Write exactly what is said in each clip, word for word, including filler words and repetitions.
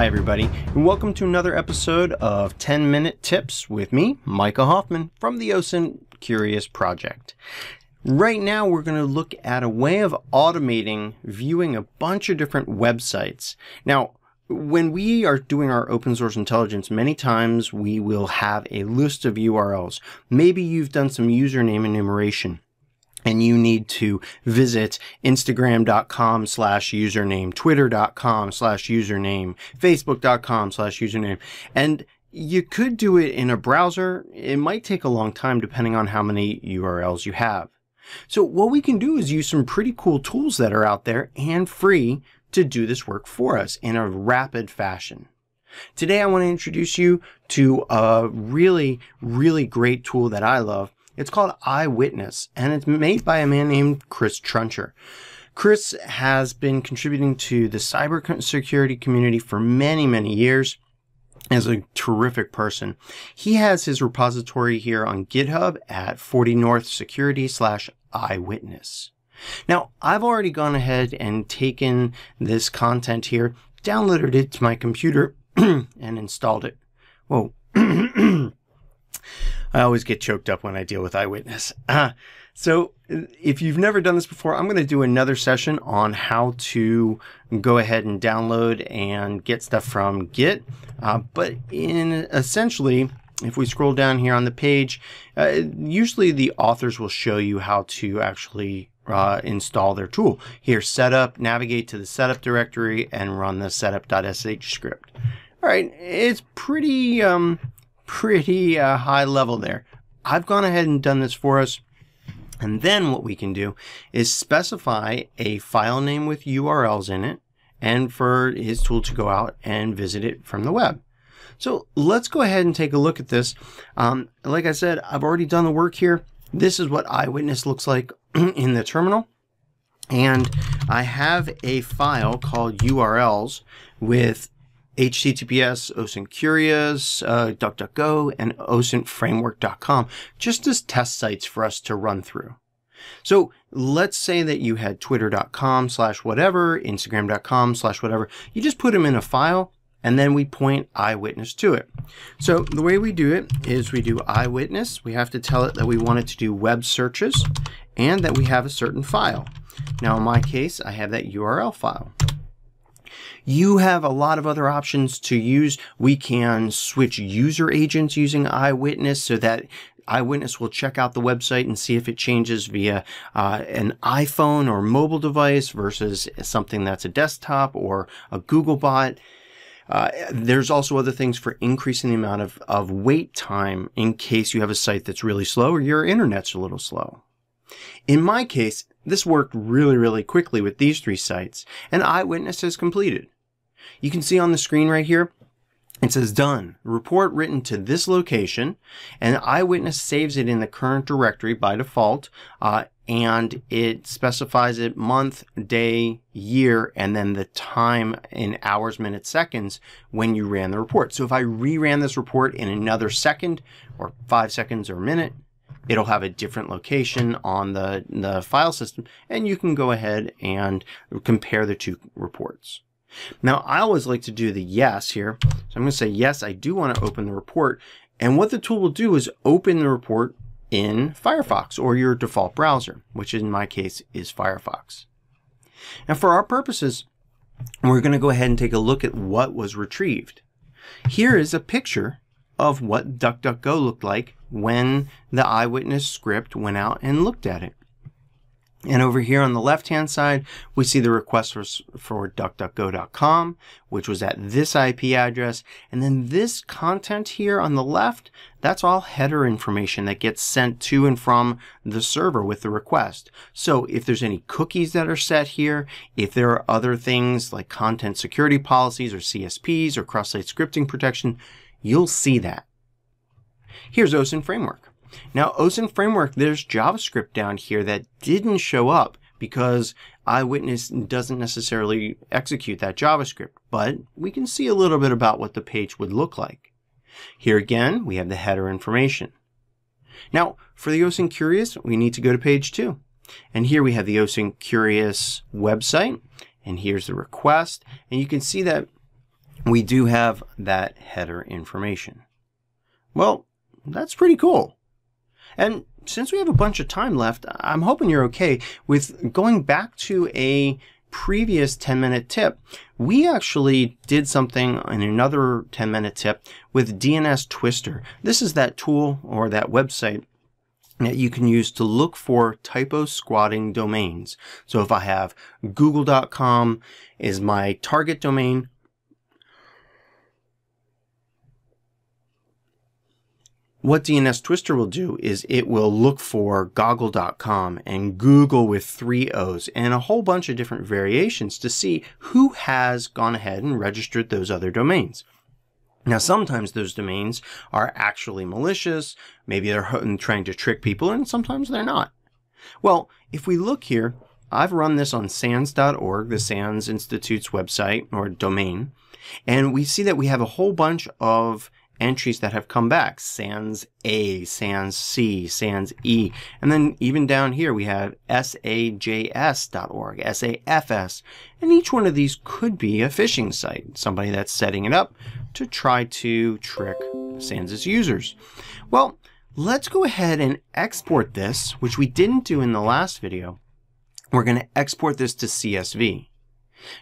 Hi everybody, and welcome to another episode of ten minute Tips with me, Micah Hoffman, from the OSINT Curious project. Right now we're going to look at a way of automating viewing a bunch of different websites. Now, when we are doing our open source intelligence, many times we will have a list of U R Ls. Maybe you've done some username enumeration and you need to visit Instagram.com slash username, Twitter.com slash username, Facebook.com slash username. And you could do it in a browser. It might take a long time depending on how many U R Ls you have. So what we can do is use some pretty cool tools that are out there and free to do this work for us in a rapid fashion. Today I want to introduce you to a really, really great tool that I love. It's called EyeWitness, and it's made by a man named Chris Truncer. Chris has been contributing to the cybersecurity community for many, many years. Is a terrific person. He has his repository here on GitHub at forty north security slash eyewitness. Now, I've already gone ahead and taken this content here, downloaded it to my computer, and installed it. Whoa. I always get choked up when I deal with EyeWitness. Uh, so if you've never done this before, I'm going to do another session on how to go ahead and download and get stuff from Git. Uh, but in essentially, if we scroll down here on the page, uh, usually the authors will show you how to actually uh, install their tool. Here, setup, navigate to the setup directory, and run the setup.sh script. All right, it's pretty... Um, pretty uh, high level there. I've gone ahead and done this for us, and then what we can do is specify a file name with U R Ls in it and for his tool to go out and visit it from the web. So let's go ahead and take a look at this. Um, like I said, I've already done the work here. This is what EyeWitness looks like in the terminal, and I have a file called U R Ls with H T T P S, OSINT curious, uh, DuckDuckGo, and O S I N T framework dot com, just as test sites for us to run through. So let's say that you had Twitter.com slash whatever, Instagram.com slash whatever. You just put them in a file, and then we point EyeWitness to it. So the way we do it is we do EyeWitness. We have to tell it that we want it to do web searches and that we have a certain file. Now in my case, I have that U R L file. You have a lot of other options to use. We can switch user agents using EyeWitness so that EyeWitness will check out the website and see if it changes via uh, an iPhone or mobile device versus something that's a desktop or a Google bot. Uh, there's also other things for increasing the amount of, of wait time in case you have a site that's really slow or your internet's a little slow. In my case, this worked really, really quickly with these three sites, and EyeWitness is completed. You can see on the screen right here, it says done. Report written to this location, and EyeWitness saves it in the current directory by default, uh, and it specifies it month, day, year, and then the time in hours, minutes, seconds when you ran the report. So if I reran this report in another second, or five seconds or a minute, it'll have a different location on the, the file system, and you can go ahead and compare the two reports. Now, I always like to do the yes here. So I'm going to say, yes, I do want to open the report. And what the tool will do is open the report in Firefox or your default browser, which in my case is Firefox. Now, for our purposes, we're going to go ahead and take a look at what was retrieved. Here is a picture of what DuckDuckGo looked like when the EyeWitness script went out and looked at it. And over here on the left-hand side, we see the request for, for DuckDuckGo dot com, which was at this I P address. And then this content here on the left, that's all header information that gets sent to and from the server with the request. So if there's any cookies that are set here, if there are other things like content security policies or C S Ps or cross-site scripting protection, you'll see that. Here's OSINT Framework. Now, OSINT Framework, there's JavaScript down here that didn't show up because EyeWitness doesn't necessarily execute that JavaScript, but we can see a little bit about what the page would look like. Here again, we have the header information. Now, for the OSINT Curious, we need to go to page two. And here we have the OSINT Curious website, and here's the request, and you can see that we do have that header information. Well, that's pretty cool. And since we have a bunch of time left, I'm hoping you're okay with going back to a previous ten minute tip. We actually did something in another ten minute tip with D N S Twister. This is that tool or that website that you can use to look for typo squatting domains. So if I have google dot com is my target domain, what D N S Twister will do is it will look for goggle dot com and Google with three O's and a whole bunch of different variations to see who has gone ahead and registered those other domains. Now, sometimes those domains are actually malicious. Maybe they're trying to trick people, and sometimes they're not. Well, if we look here, I've run this on sans dot org, the SANS Institute's website or domain, and we see that we have a whole bunch of entries that have come back. SANS A, SANS C, SANS E, and then even down here we have S A J S dot org, S A F S, and each one of these could be a phishing site, somebody that's setting it up to try to trick SANS's users. Well, let's go ahead and export this, which we didn't do in the last video. We're going to export this to C S V.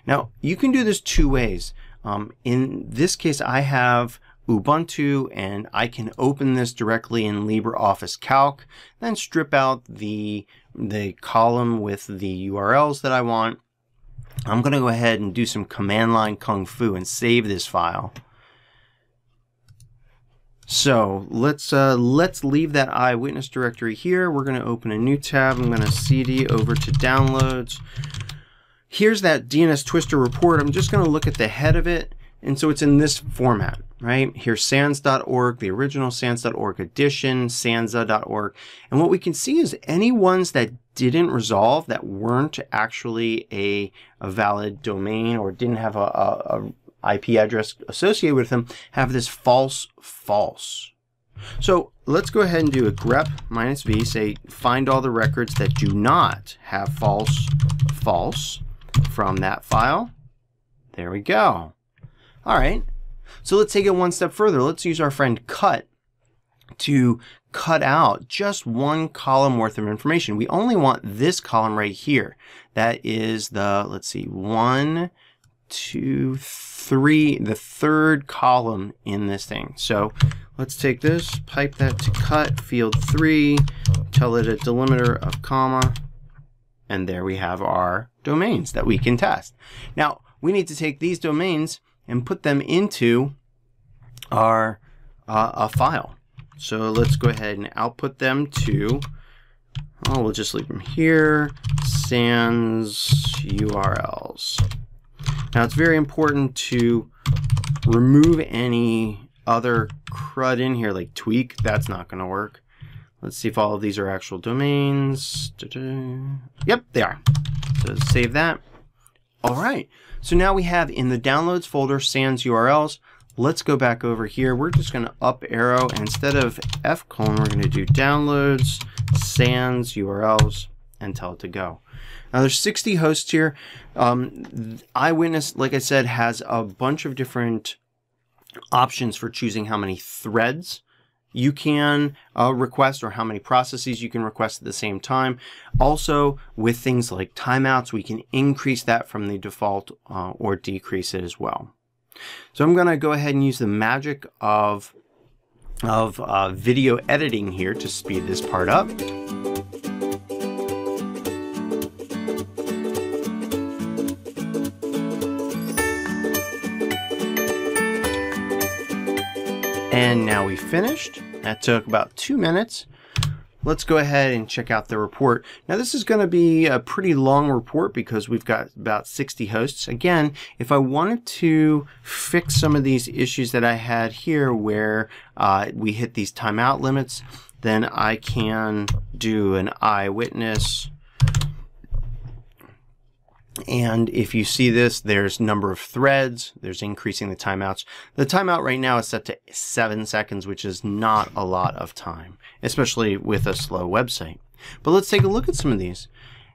Now, you can do this two ways. Um, in this case, I have Ubuntu, and I can open this directly in LibreOffice Calc, then strip out the, the column with the U R Ls that I want. I'm going to go ahead and do some command line kung fu and save this file. So let's, uh, let's leave that eyewitness directory here. We're going to open a new tab. I'm going to C D over to downloads. Here's that D N S Twister report. I'm just going to look at the head of it. And so it's in this format, right? Here's sans dot org, the original sans dot org edition, sansa dot org. And what we can see is any ones that didn't resolve, that weren't actually a, a valid domain or didn't have a, a, a I P address associated with them, have this false false. So let's go ahead and do a grep minus v, say find all the records that do not have false false from that file. There we go. All right, so let's take it one step further. Let's use our friend cut to cut out just one column worth of information. We only want this column right here. That is the, let's see, one, two, three, the third column in this thing. So let's take this, pipe that to cut field three, tell it a delimiter of comma, and there we have our domains that we can test. Now, we need to take these domains and put them into our uh, a file. So let's go ahead and output them to, oh, we'll just leave them here, sans U R Ls. Now it's very important to remove any other crud in here, like tweak, that's not gonna work. Let's see if all of these are actual domains. Da-da. Yep, they are. So save that. All right, so now we have in the downloads folder sans U R Ls. Let's go back over here. We're just going to up arrow, and instead of F colon, we're going to do downloads sans U R Ls and tell it to go. Now there's sixty hosts here. Um, Eyewitness, like I said, has a bunch of different options for choosing how many threads you can uh, request or how many processes you can request at the same time. Also, with things like timeouts, we can increase that from the default uh, or decrease it as well. So I'm going to go ahead and use the magic of, of uh, video editing here to speed this part up. And now we finished. That took about two minutes. Let's go ahead and check out the report. Now this is going to be a pretty long report because we've got about sixty hosts. Again, if I wanted to fix some of these issues that I had here where uh, we hit these timeout limits, then I can do an eyewitness. And if you see this, there's number of threads, there's increasing the timeouts. The timeout right now is set to seven seconds, which is not a lot of time, especially with a slow website. But let's take a look at some of these.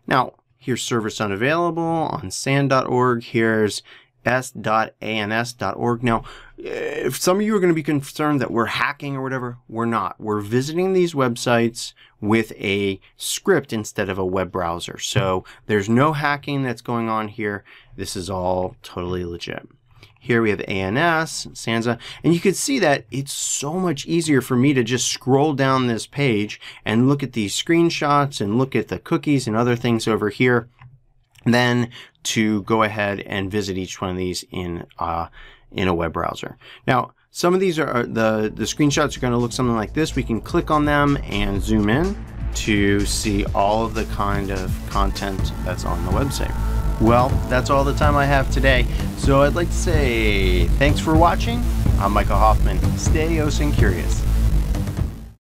Now, here's service unavailable on sand dot org. Here's s dot A N S dot org. Now, if some of you are going to be concerned that we're hacking or whatever, we're not. We're visiting these websites with a script instead of a web browser. So there's no hacking that's going on here. This is all totally legit. Here we have A N S, Sansa, and you can see that it's so much easier for me to just scroll down this page and look at these screenshots and look at the cookies and other things over here than to go ahead and visit each one of these in uh, in a web browser. Now, some of these are the the screenshots are going to look something like this. We can click on them and zoom in to see all of the kind of content that's on the website. Well, that's all the time I have today. So I'd like to say thanks for watching. I'm Micah Hoffman. Stay OSINT curious.